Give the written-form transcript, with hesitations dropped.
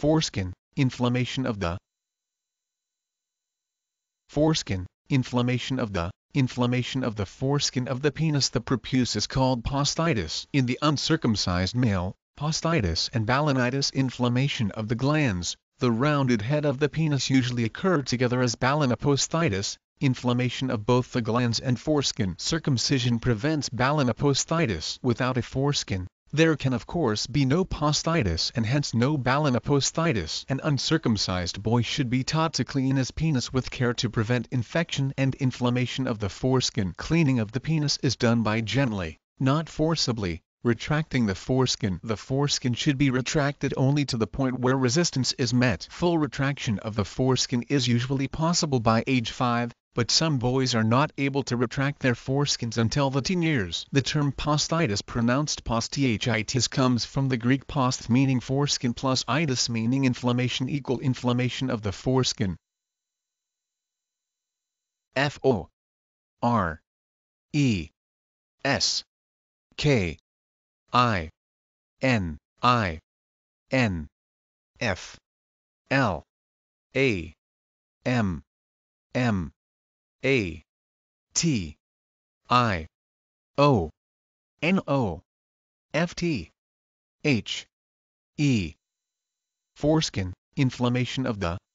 Foreskin, inflammation of the foreskin, inflammation of the foreskin of the penis. The prepuce is called posthitis in the uncircumcised male, posthitis and balanitis. Inflammation of the glands, the rounded head of the penis, usually occur together as balanoposthitis. Inflammation of both the glands and foreskin. Circumcision prevents balanoposthitis. Without a foreskin, there can of course be no posthitis and hence no balanoposthitis. An uncircumcised boy should be taught to clean his penis with care to prevent infection and inflammation of the foreskin. Cleaning of the penis is done by gently, not forcibly, retracting the foreskin. The foreskin should be retracted only to the point where resistance is met. Full retraction of the foreskin is usually possible by age 5. But some boys are not able to retract their foreskins until the teen years. The term posthitis, pronounced posthitis, comes from the Greek posth meaning foreskin plus itis meaning inflammation equal inflammation of the foreskin. Foreskin, inflammation of the